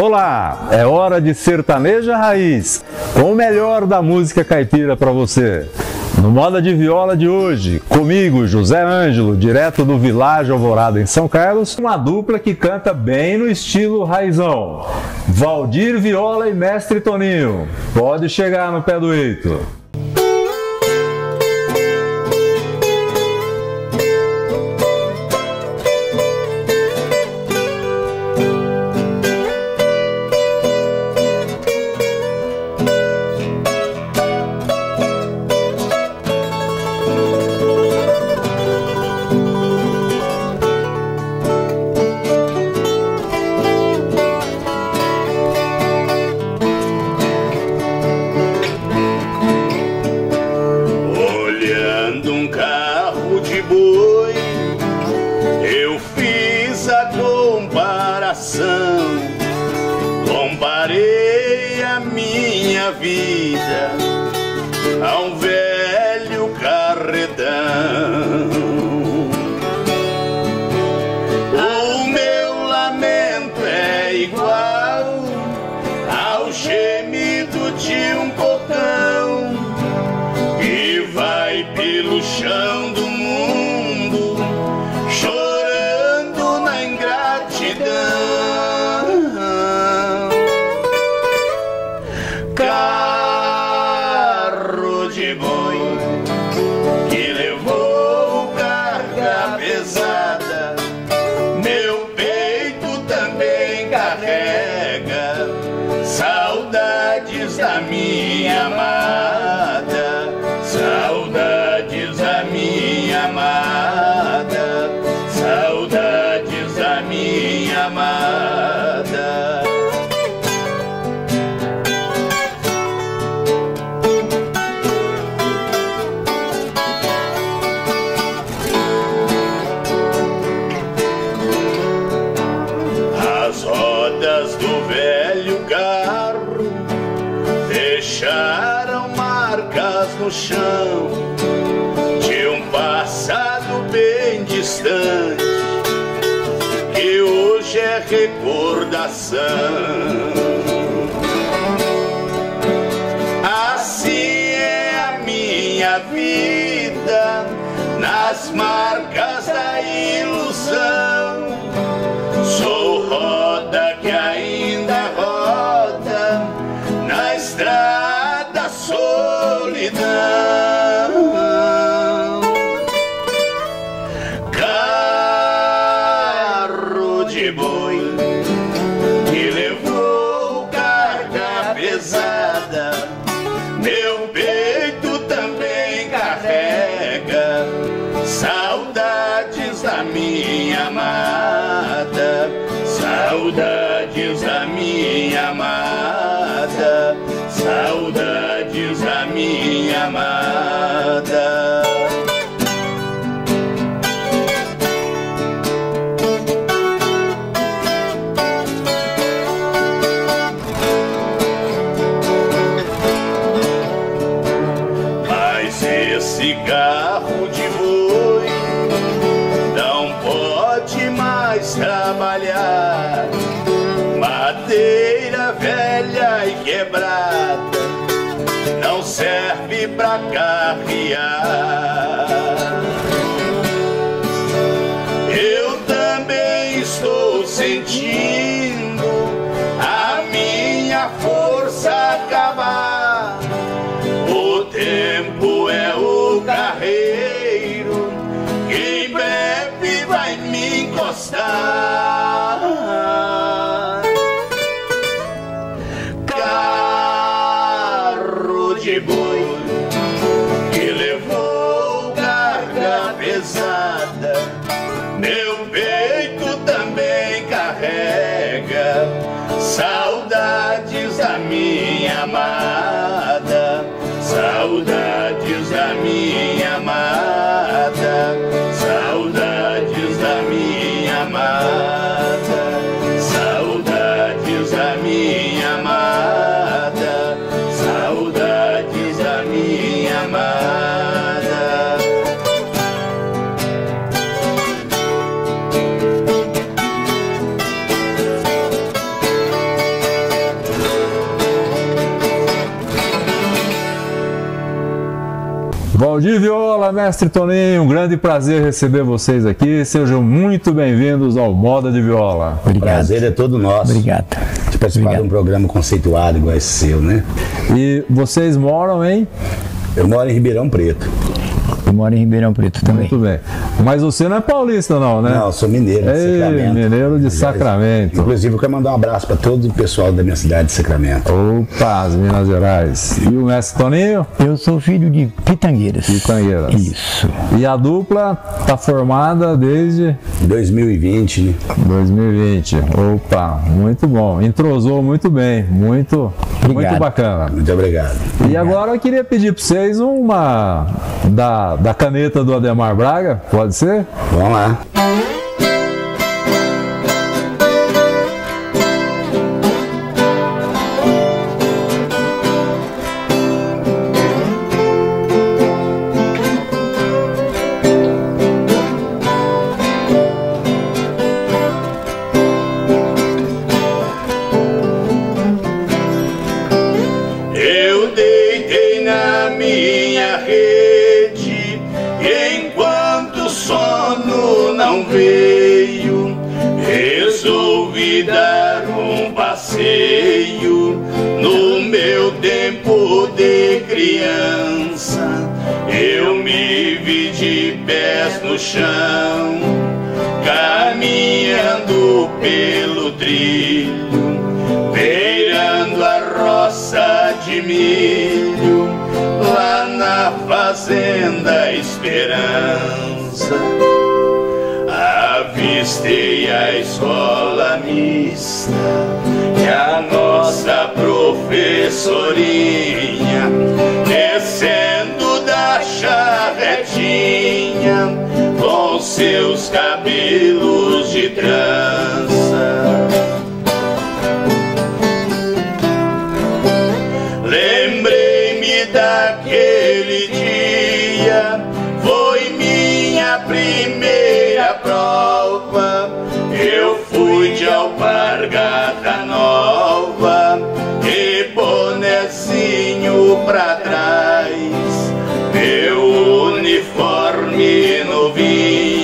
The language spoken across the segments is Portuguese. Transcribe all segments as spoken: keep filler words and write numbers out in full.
Olá, é hora de Sertaneja Raiz, com o melhor da música caipira para você. No Moda de Viola de hoje, comigo, José Ângelo, direto do Villaggio Alvorada, em São Carlos, uma dupla que canta bem no estilo raizão, Valdir Viola e Mestre Toninho. Pode chegar no pé do eito. Comparei a minha vida a um velho carretão. O meu lamento é igual ao gemido de um cotão que vai pelo chão do mundo chorando na ingratidão. No chão de um passado bem distante que hoje é recordação. Assim é a minha vida nas marcas da ilusão. Sou roda que ainda roda na estrada sou. Carro de boi que levou carga pesada, meu peito também carrega saudades da minha amada, saudades da minha amada, saudades da minha amada. Mas esse carro de boi não pode mais trabalhar, madeira velha e quebrada não serve pra carrear. Eu também estou sentindo a minha força acabar. O tempo é o carreiro que em breve vai me encostar. De boi que levou carga pesada, meu peito também carrega saudades da minha amada, saudades da minha amada, saudades da minha amada, saudades da minha amada. Valdir Viola, Mestre Toninho, um grande prazer receber vocês aqui. Sejam muito bem-vindos ao Moda de Viola. Obrigado. O prazer é todo nosso. Obrigado. De participar Obrigado. de um programa conceituado igual esse seu, né? E vocês moram em? Eu moro em Ribeirão Preto. Eu moro em Ribeirão Preto também. Muito bem. Mas você não é paulista não, né? Não, eu sou mineiro de Ei, Sacramento. Mineiro de Sacramento. Inclusive eu quero mandar um abraço para todo o pessoal da minha cidade de Sacramento. Opa, as Minas Gerais. E o Mestre Toninho? Eu sou filho de Pitangueiras. Pitangueiras. Isso. E a dupla está formada desde... dois mil e vinte, né? dois mil e vinte. Opa, muito bom. Entrosou muito bem. Muito, muito bacana. Muito obrigado. E obrigado. Agora eu queria pedir para vocês uma... da da caneta do Adhemar Braga, pode ser? Vamos lá. Caminhando pelo trilho, beirando a roça de milho, lá na fazenda Esperança, avistei a escola mista e a nossa professorinha descendo da charretinha, com seus cabelos de trança. Lembrei-me daquele dia, foi minha primeira prova. Eu fui de alpargata nova e bonezinho pra trás, meu uniforme novinho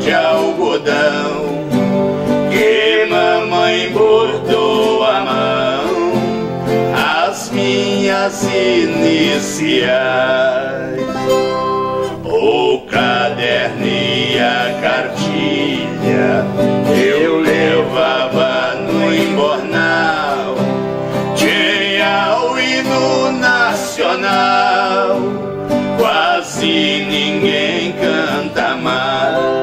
de algodão que mamãe bordou a mão, as minhas iniciais, o caderno e a cartilha eu levava no embornal, tinha o hino nacional, quase ninguém canta mais.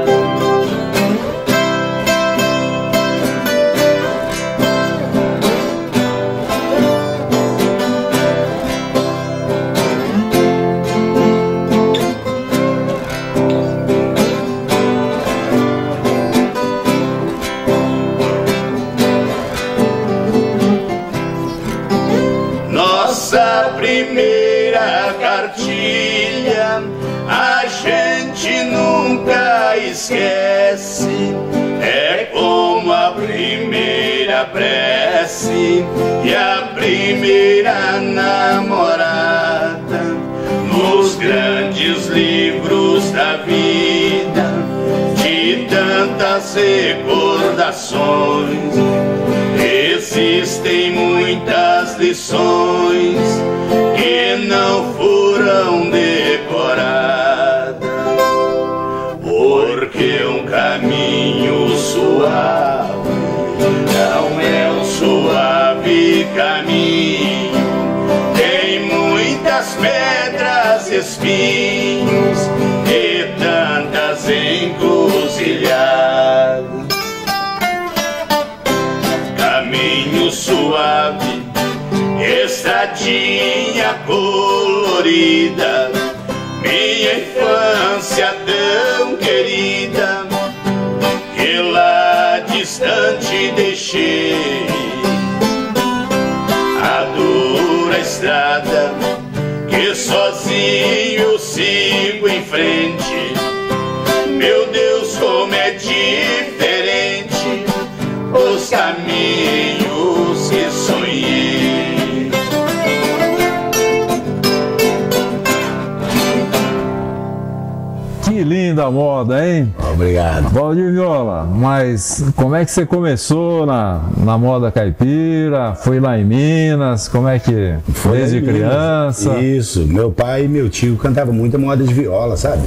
Esquece, é como a primeira prece e a primeira namorada, nos grandes livros da vida, de tantas recordações, existem muitas lições que não foram decoradas. Caminho suave, não é um suave caminho, tem muitas pedras, espinhos e tantas encruzilhadas. Caminho suave, estradinha colorida, minha infância tão querida, que lá distante deixei. A dura estrada que sozinho sigo em frente, meu Deus, como é diferente os caminhos que sonhei. da moda, hein? Obrigado. Valdir Viola, mas como é que você começou na, na moda caipira? Foi lá em Minas? Como é que foi desde criança? Minas. Isso, meu pai e meu tio cantavam muita moda de viola, sabe?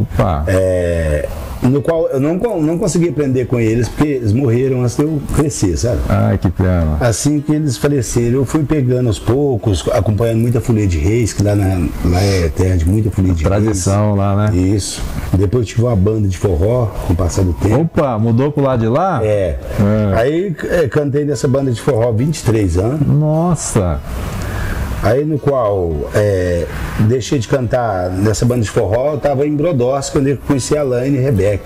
Opa! É... No qual eu não, não consegui aprender com eles, porque eles morreram antes de eu crescer, sabe? Ai, que pena. Assim que eles faleceram, eu fui pegando aos poucos, acompanhando muita folia de reis, que lá, na, lá é terra de muita folia de reis. Tradição lá, né? Isso. Depois tive uma banda de forró, com o passar do tempo. Opa, mudou pro lado de lá? É. é. Aí é, cantei nessa banda de forró vinte e três anos. Nossa! Aí no qual é, deixei de cantar nessa banda de forró, eu tava em Brodós, quando eu conheci a Laine Hebeck,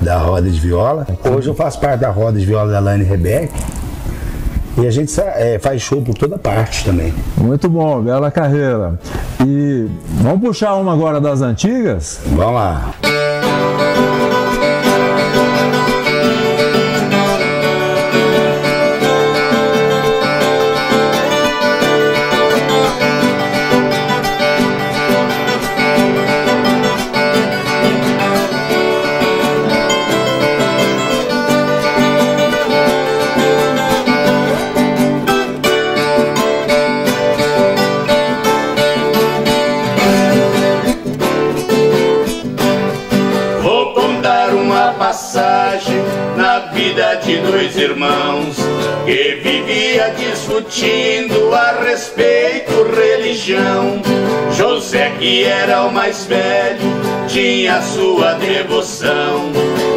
da Roda de Viola. Hoje eu faço parte da Roda de Viola da Laine Hebeck. E a gente é, faz show por toda parte também. Muito bom, bela carreira. E vamos puxar uma agora das antigas? Vamos lá. Irmãos que vivia discutindo a respeito religião. José, que era o mais velho, tinha sua devoção.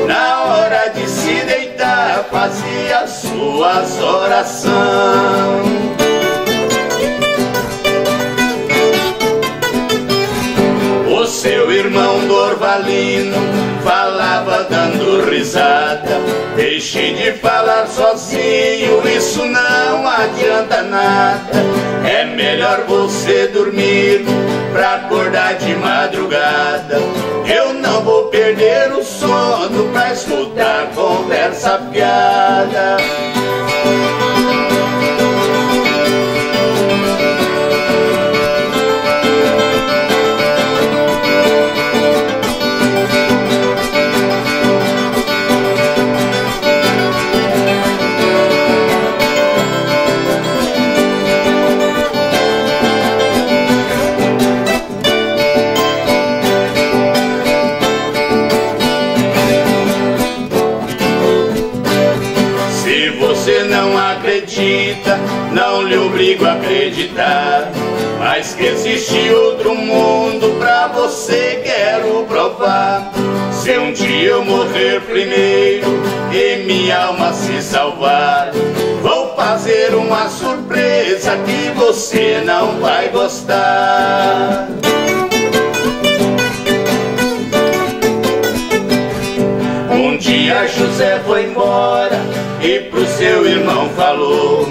Na hora de se deitar, fazia suas orações. O seu irmão Dorvalino falava dando risada. Deixe de falar sozinho, isso não adianta nada. É melhor você dormir pra acordar de madrugada. Eu não vou perder o sono pra escutar conversa fiada. Não lhe obrigo a acreditar, mas que existe outro mundo pra você quero provar. Se um dia eu morrer primeiro e minha alma se salvar, vou fazer uma surpresa que você não vai gostar. Um dia José foi embora e pro seu irmão falou: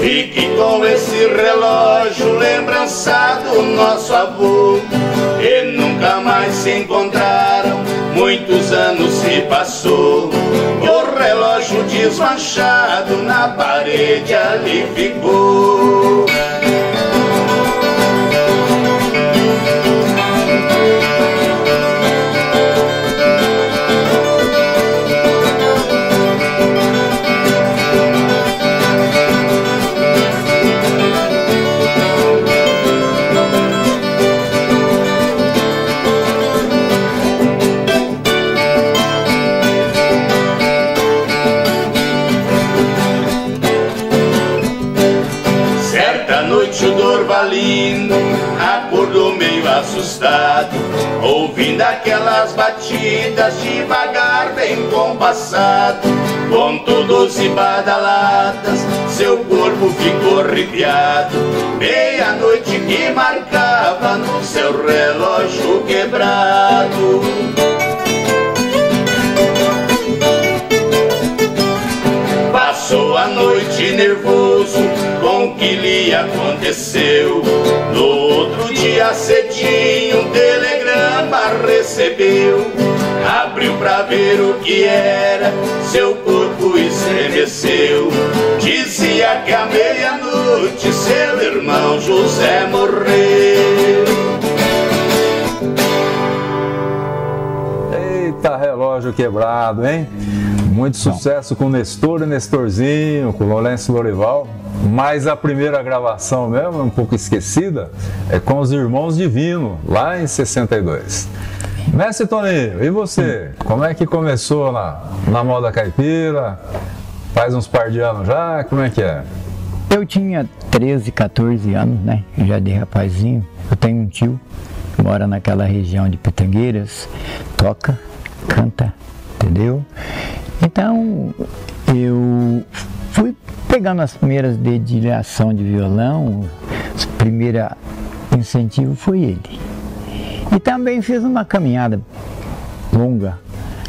fique com esse relógio, lembrança do nosso avô. E nunca mais se encontraram, muitos anos se passou. O relógio desmanchado na parede ali ficou. Acordou meio assustado, ouvindo aquelas batidas devagar bem compassado. Com todos e badaladas, seu corpo ficou arrepiado. Meia-noite que marcava no seu relógio quebrado. Passou a noite nervoso com o que lhe aconteceu. No outro dia cedinho um telegrama recebeu. Abriu pra ver o que era, seu corpo estremeceu. Dizia que à meia-noite seu irmão José morreu. Chuta Relógio Quebrado, hein? Muito sucesso com Nestor e Nestorzinho, com Lourenço Lorival. Mas a primeira gravação mesmo, um pouco esquecida, é com os Irmãos Divino, lá em sessenta e dois. Mestre Toninho, e você? Como é que começou na, na moda caipira? Faz uns par de anos já? Como é que é? Eu tinha treze, quatorze anos, né? Já de rapazinho. Eu tenho um tio que mora naquela região de Pitangueiras, toca, canta, entendeu? Então, eu fui pegando as primeiras dedilhação de violão, o primeiro incentivo foi ele. E também fiz uma caminhada longa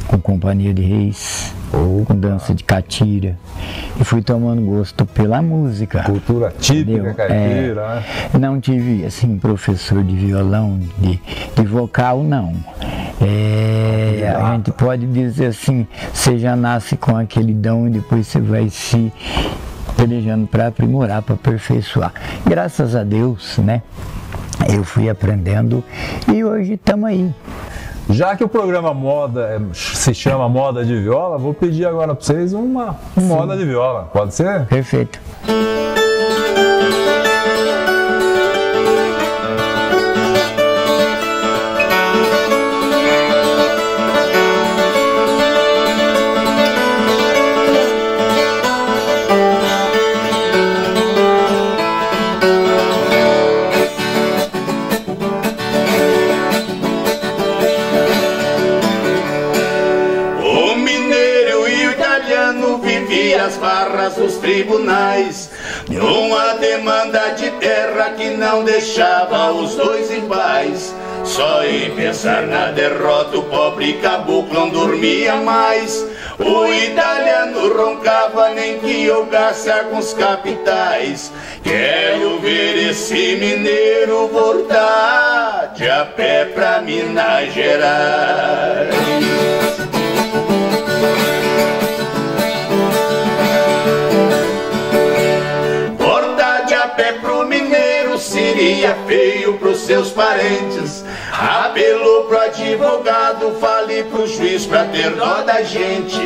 com Companhia de Reis, Opa. com dança de catira, e fui tomando gosto pela música. Cultura típica caipira. É, não tive, assim, professor de violão, de, de vocal, não. É, a gente pode dizer assim, você já nasce com aquele dom e depois você vai se pelejando para aprimorar, para aperfeiçoar. Graças a Deus, né? Eu fui aprendendo e hoje estamos aí. Já que o programa Moda se chama Moda de Viola, vou pedir agora para vocês uma Sim. moda de viola, pode ser? Perfeito. Numa demanda de terra que não deixava os dois em paz. Só em pensar na derrota o pobre caboclo não dormia mais. O italiano roncava nem que eu gaste alguns capitais. Quero ver esse mineiro voltar de a pé pra Minas Gerais. Seria feio pros seus parentes. Apelou pro advogado, fale pro juiz pra ter dó da gente.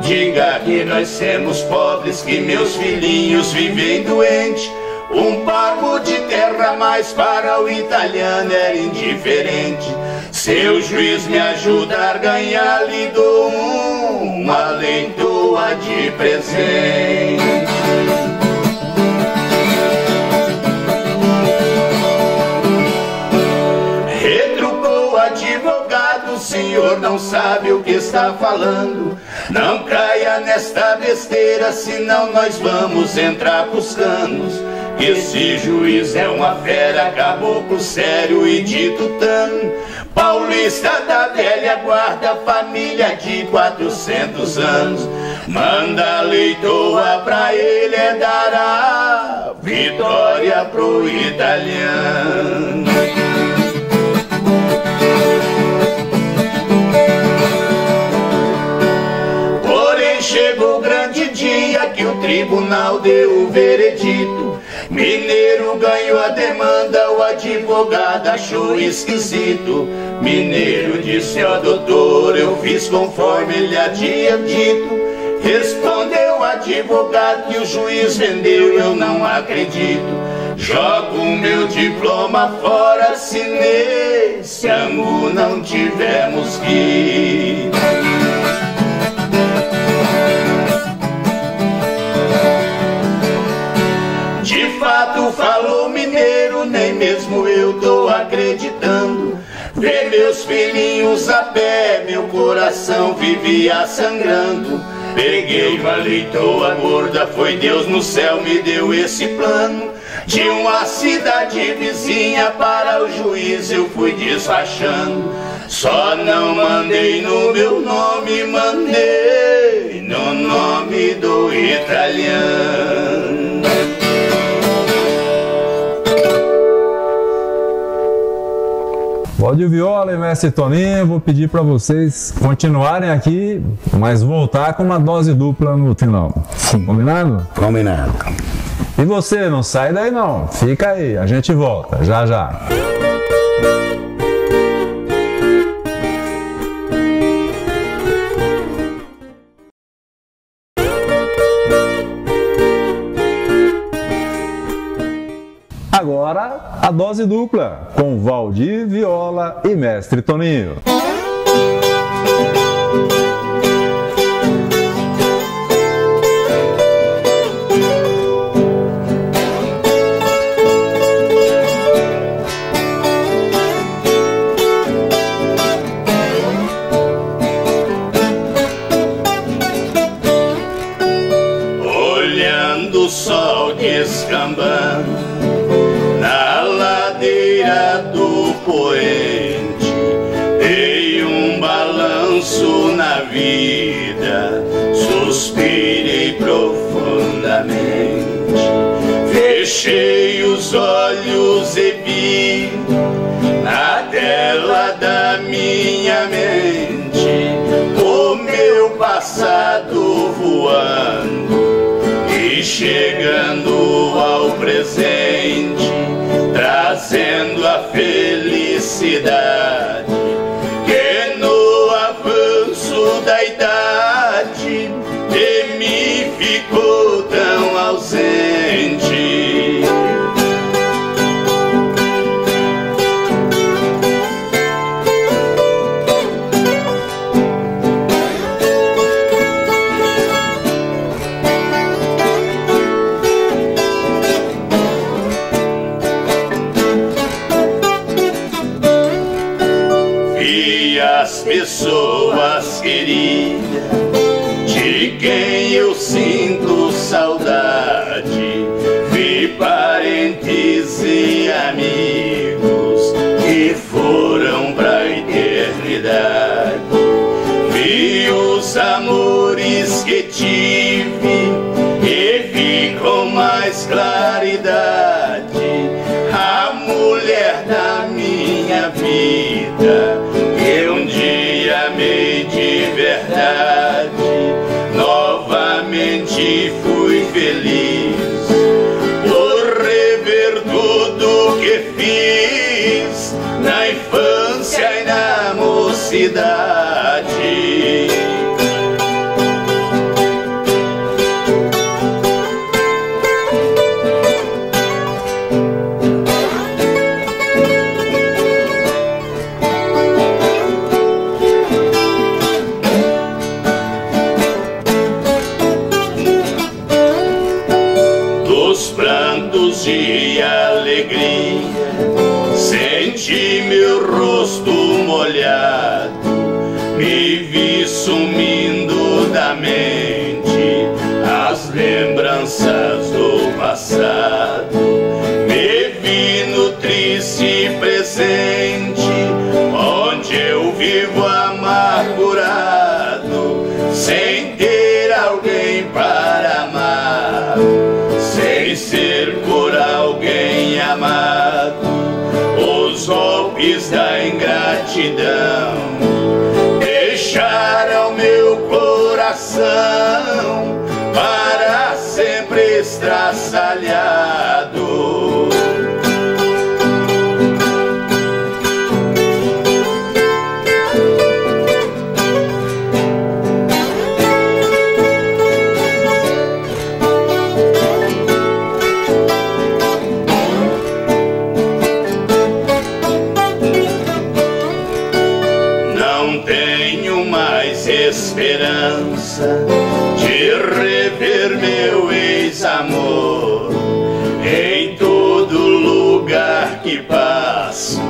Diga que nós somos pobres, que meus filhinhos vivem doentes. Um palmo de terra mais para o italiano era indiferente. Se o juiz me ajudar a ganhar, lhe dou um além doa de presente. O senhor não sabe o que está falando. Não caia nesta besteira, senão nós vamos entrar pros canos. Esse juiz é uma fera, caboclo sério e de tutano. Paulista da velha guarda, família de quatrocentos anos. Manda leitoa pra ele é dará vitória pro italiano. Chegou o grande dia que o tribunal deu o veredito. Mineiro ganhou a demanda, o advogado achou esquisito. Mineiro disse, ó doutor, eu fiz conforme ele havia dito. Respondeu o advogado que o juiz vendeu, eu não acredito. Jogo meu diploma fora se nesse ângulo não tivemos que falou mineiro, nem mesmo eu tô acreditando. Ver meus filhinhos a pé, meu coração vivia sangrando. Peguei uma leitoa gorda, foi Deus no céu me deu esse plano. De uma cidade vizinha para o juiz eu fui despachando. Só não mandei no meu nome, mandei no nome do italiano. Valdir Viola e Mestre Toninho, vou pedir para vocês continuarem aqui, mas voltar com uma dose dupla no final. Sim. Combinado? Combinado. E você, não sai daí não, fica aí, a gente volta, já já. Agora, a dose dupla, com Valdir Viola e Mestre Toninho. Olhando o sol descambando na ladeira do poente, dei um balanço na vida, suspirei profundamente, fechei os olhos e vi na tela da minha mente o meu passado voando e chegando ao presente, trazendo a felicidade que no avanço da idade de mim ficou tão ausente. Pessoas queridas, de quem eu sinto saudade, vi parentes e amigos que foram pra eternidade, vi os amores que tive e vi com mais claridade a mulher da minha vida. Novamente fui feliz por rever tudo que fiz na infância e na mocidade. De alegria senti meu rosto molhado, me vi sumindo da mente as lembranças do passado, me vi no triste presente onde eu vivo amargurado, sem ter alguém para amar, sem ser alguém amado. Os golpes da ingratidão deixaram meu coração para sempre estraçalhado. Esperança de rever meu ex-amor, em todo lugar que passo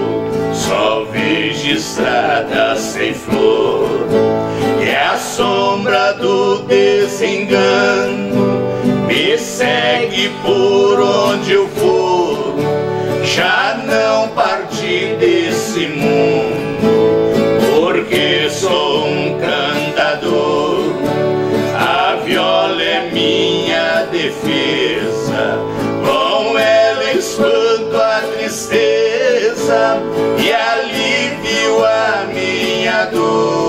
só vejo estrada sem flor, e a sombra do desengano me segue por onde eu for. Já não parti desse mundo, porque sou um cantador. A viola é minha defesa, com ela espanto a tristeza e alivio a minha dor.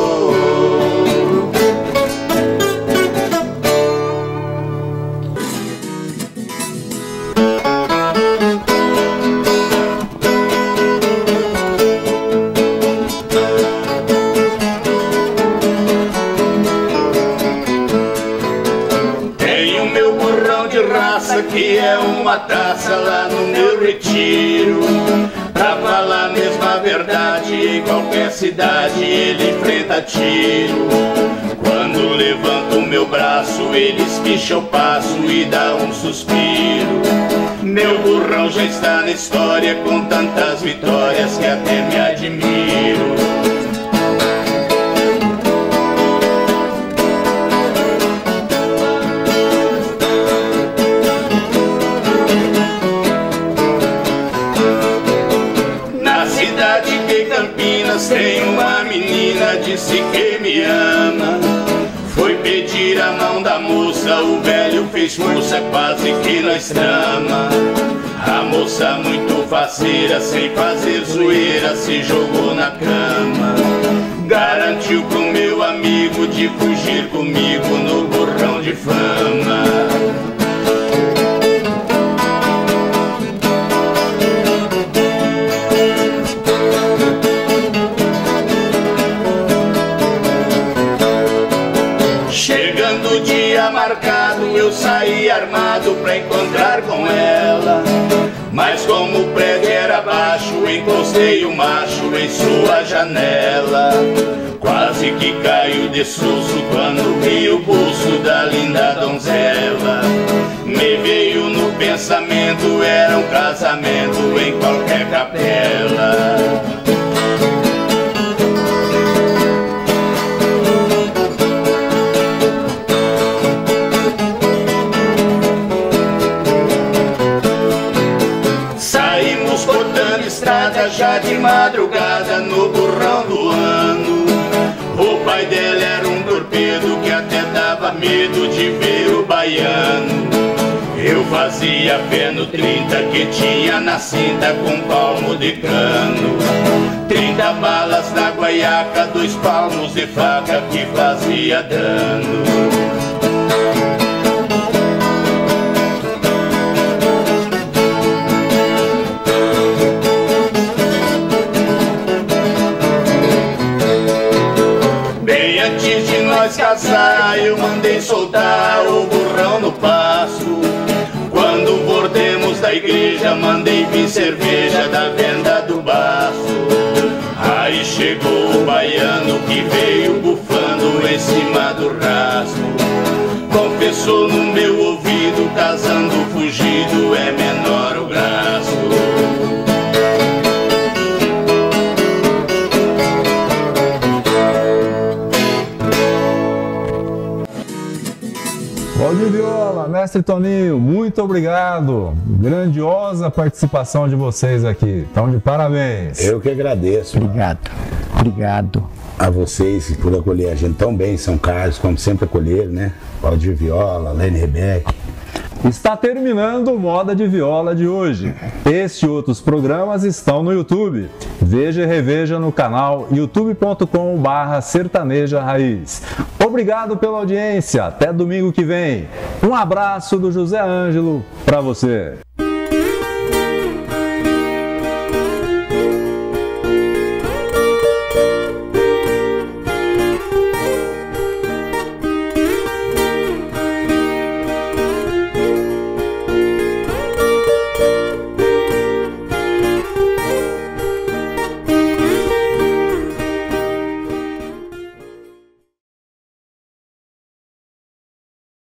aqui é uma taça lá no meu retiro. Pra falar a mesma verdade, em qualquer cidade ele enfrenta tiro. Quando levanto o meu braço, eles ficham o passo e dá um suspiro. Meu burrão já está na história, com tantas vitórias que até me admiro. Tem uma menina, disse que me ama. Foi pedir a mão da moça, o velho fez força, quase que nós trama. A moça muito faceira, sem fazer zoeira, se jogou na cama. Garantiu com meu amigo de fugir comigo no borrão de fama. Eu saí armado pra encontrar com ela, mas como o prédio era baixo, encostei o macho em sua janela. Quase que caio de susto quando vi o pulso da linda donzela. Me veio no pensamento, era um casamento em qualquer capela. Já de madrugada no burrão do ano, o pai dela era um torpedo que até dava medo de ver o baiano. Eu fazia pé no trinta que tinha na cinta com palmo de cano. Trinta balas na guaiaca, dois palmos de faca que fazia dano. Eu mandei soltar o burrão no passo. Quando voltemos da igreja, mandei vir cerveja da venda do baço. Aí chegou o baiano que veio bufando em cima do rasgo. Confessou no meu ouvido, casando fugido é menor o gasto. Valdir Viola, Mestre Toninho, muito obrigado. Grandiosa participação de vocês aqui. Então, de parabéns. Eu que agradeço. Obrigado. Mano. Obrigado a vocês por acolher a gente tão bem em São Carlos, como sempre acolher, né? Valdir Viola, Laine Hebeck. Está terminando o Moda de Viola de hoje. Este e outros programas estão no YouTube. Veja e reveja no canal youtube ponto com barra Sertaneja Raiz. Obrigado pela audiência. Até domingo que vem. Um abraço do José Ângelo para você.